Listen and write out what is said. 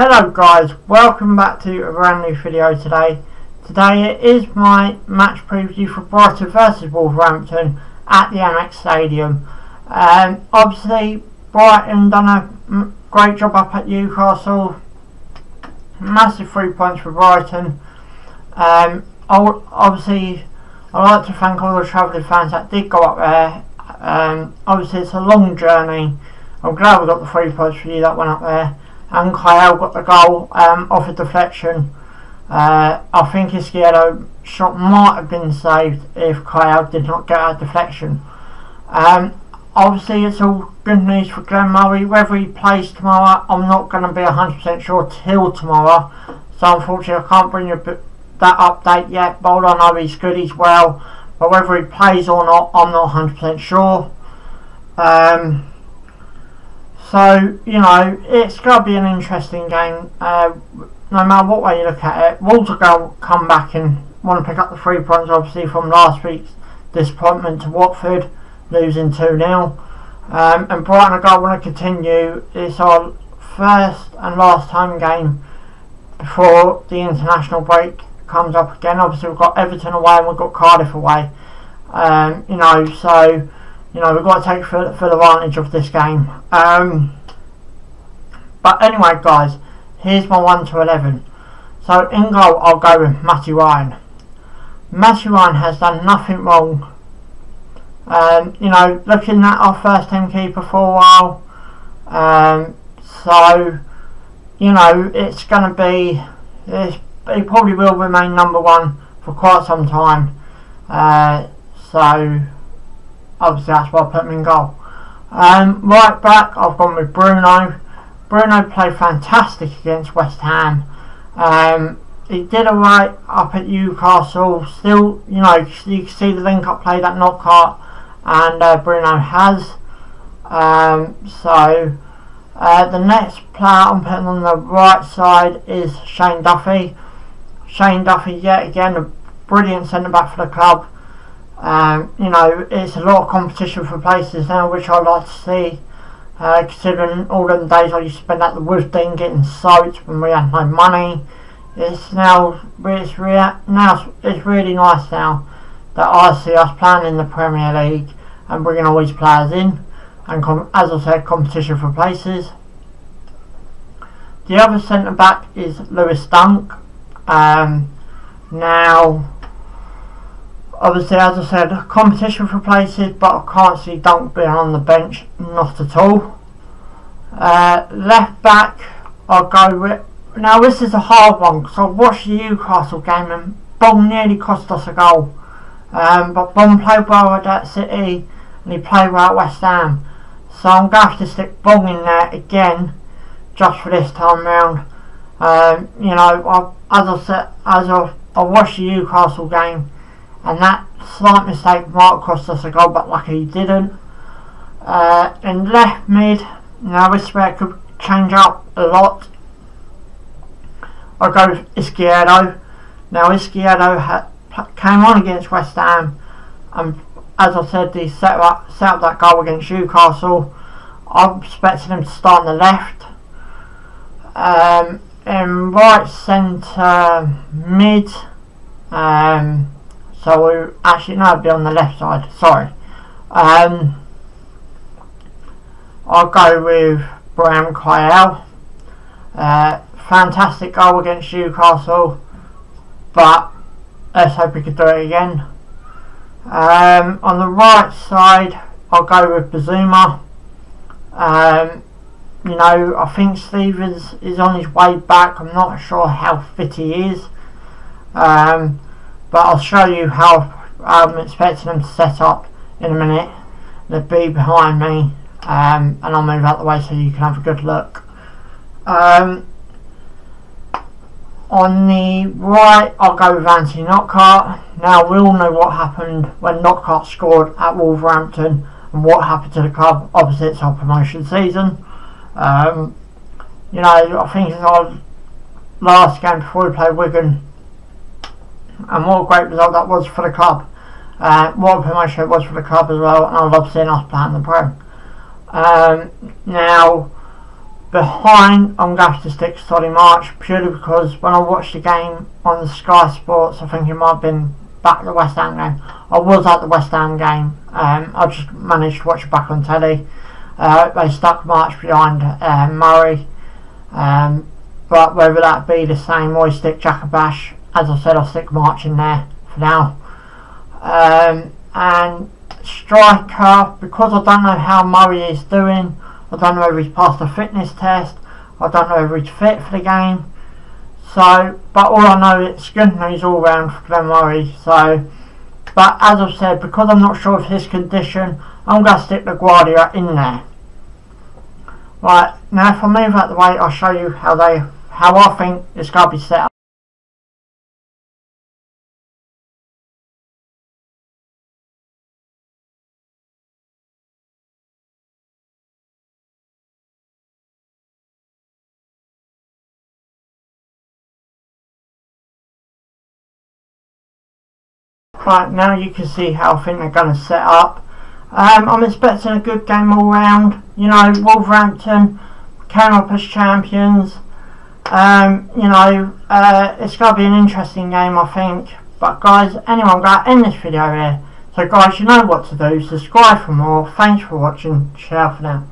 Hello guys, welcome back to a brand new video today. Today it is my match preview for Brighton versus Wolverhampton at the Amex Stadium. Obviously Brighton done a great job up at Newcastle. Massive 3 points for Brighton. Obviously I'd like to thank all the travelling fans that did go up there. Obviously it's a long journey. I'm glad we got the 3 points for you that went up there. And Kyle got the goal off a deflection. I think Isquierdo shot might have been saved if Kyle did not get a deflection. Obviously it's all good news for Glen Murray. Whether he plays tomorrow, I'm not going to be 100% sure till tomorrow, so unfortunately I can't bring you that update yet. But I know he's good, he's well, but whether he plays or not, I'm not 100% sure. So, you know, it's going to be an interesting game, no matter what way you look at it. Wolves are going to come back and want to pick up the 3 points, obviously, from last week's disappointment to Watford, losing 2-0. And Brighton are going to want to continue. It's our first and last home game before the international break comes up again. Obviously, we've got Everton away and we've got Cardiff away. You know, so... you know, we've got to take full advantage of this game. But anyway, guys, here's my 1 to 11. So in goal, I'll go with Matty Ryan. Matty Ryan has done nothing wrong. You know, looking at our first team keeper for a while. So, you know, it's going to be... He probably will remain number one for quite some time. So... obviously that's why I put him in goal. Right back, I've gone with Bruno. Bruno played fantastic against West Ham. He did alright up at Newcastle. Still, you know, you can see the link-up play that Knockaert and Bruno has. The next player I'm putting on the right side is Shane Duffy. Shane Duffy, yet again, a brilliant centre-back for the club. You know, it's a lot of competition for places now, which I like to see, considering all the days I used to spend at the Wolverhampton getting soaked when we had no money. It's really nice now that I see us playing in the Premier League and bringing all these players in, and as I said, competition for places. The other centre back is Lewis Dunk. Now, obviously, as I said, competition for places, but I can't see Dunk being on the bench, not at all. Left back, I'll go with... now, this is a hard one, because I watched the Newcastle game and Bon nearly cost us a goal. But Bon played well at that City, and he played well at West Ham. So I'm going to have to stick Bon in there again, just for this time round. You know, as I watched the Newcastle game, and that slight mistake might have cost us a goal, but luckily he didn't. In left mid, now this where it could change up a lot. I'll go with Isquierdo. Now Isquierdo came on against West Ham, and as I said, he set up that goal against Newcastle. I'm expecting him to start on the left. In right centre mid, so actually no, it'd be on the left side, sorry. I'll go with Bram Coyle. Fantastic goal against Newcastle, but let's hope we could do it again. On the right side, I'll go with Bazuma. You know, I think Stevens is on his way back. I'm not sure how fit he is. But I'll show you how I'm expecting them to set up in a minute. They'll be behind me, and I'll move out the way so you can have a good look. On the right, I'll go with Anthony Knockaert. Now, we all know what happened when Knockaert scored at Wolverhampton and what happened to the club. Obviously, it's our promotion season. You know, I think it's our last game before we play Wigan. And what a great result that was for the club. What a promotion it was for the club as well. And I love seeing us playing the Prem. Now, behind on Gaster Sticks, sorry, March, purely because when I watched the game on Sky Sports, I think it might have been back at the West Ham game. I was at the West Ham game. I just managed to watch it back on telly. They stuck March behind Murray. But whether that be the same or stick Jackabash, as I said, I'll stick March in there for now. And striker, because I don't know how Murray is doing, I don't know if he's passed the fitness test, I don't know if he's fit for the game. So, but all I know is Skundley's all round for Glen Murray. So, but as I've said, because I'm not sure of his condition, I'm going to stick the Guardia in there. Right, now if I move out the way, I'll show you how I think it's going to be set up. Right, now you can see how I think they're going to set up. I'm expecting a good game all round. You know, Wolverhampton came up as champions. You know, it's going to be an interesting game, I think. But guys, anyway, I'm going to end this video here. So guys, you know what to do. Subscribe for more. Thanks for watching. Ciao for now.